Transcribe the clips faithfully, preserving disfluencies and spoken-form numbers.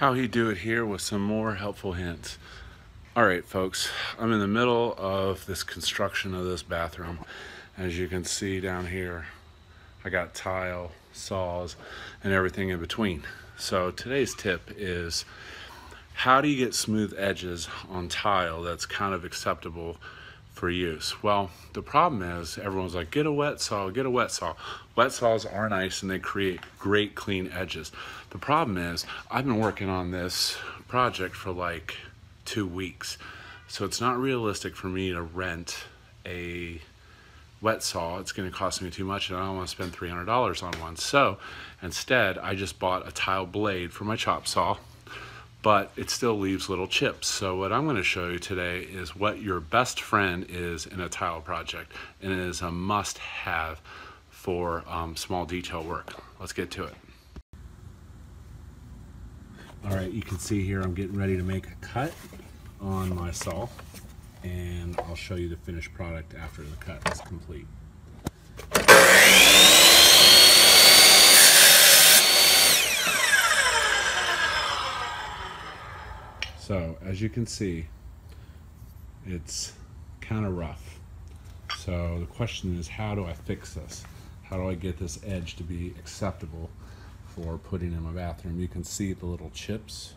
how he do it here with some more helpful hints. All right, folks, I'm in the middle of this construction of this bathroom. As you can see down here, I got tile, saws, and everything in between. So today's tip is, how do you get smooth edges on tile that's kind of acceptable for use? Well, the problem is everyone's like, get a wet saw, get a wet saw. Wet saws are nice and they create great clean edges. The problem is I've been working on this project for like two weeks. So it's not realistic for me to rent a wet saw. It's gonna cost me too much and I don't wanna spend three hundred dollars on one. So instead, I just bought a tile blade for my chop saw, but it still leaves little chips. So what I'm gonna show you today is what your best friend is in a tile project, and it is a must have for um, small detail work. Let's get to it. All right, you can see here I'm getting ready to make a cut on my saw, and I'll show you the finished product after the cut is complete. So as you can see, it's kind of rough. So the question is, how do I fix this? How do I get this edge to be acceptable for putting in my bathroom? You can see the little chips.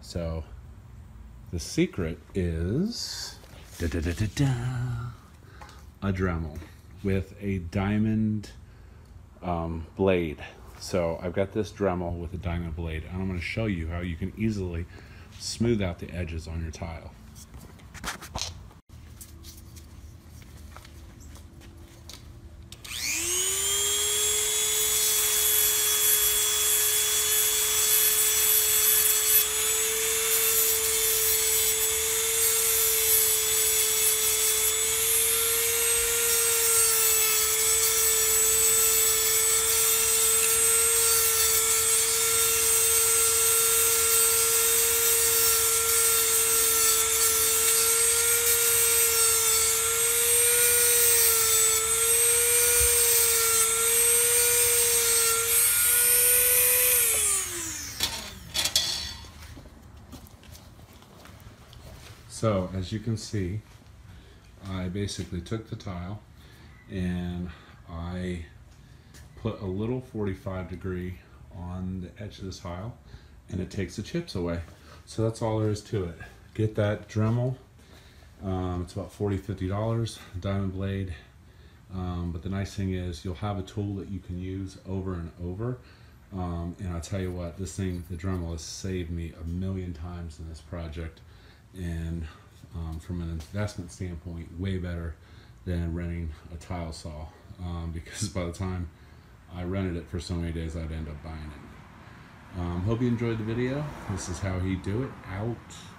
So the secret is da, da, da, da, da, a Dremel with a diamond um, blade. So I've got this Dremel with a diamond blade, and I'm going to show you how you can easily smooth out the edges on your tile. So as you can see, I basically took the tile and I put a little forty-five degree on the edge of the tile, and it takes the chips away. So that's all there is to it. Get that Dremel. Um, it's about forty, fifty dollars, diamond blade. Um, but the nice thing is you'll have a tool that you can use over and over. Um, and I'll tell you what, this thing, the Dremel, has saved me a million times in this project. And um, from an investment standpoint, way better than renting a tile saw, um, because by the time I rented it for so many days, I'd end up buying it. Um, hope you enjoyed the video. This is how he do it out.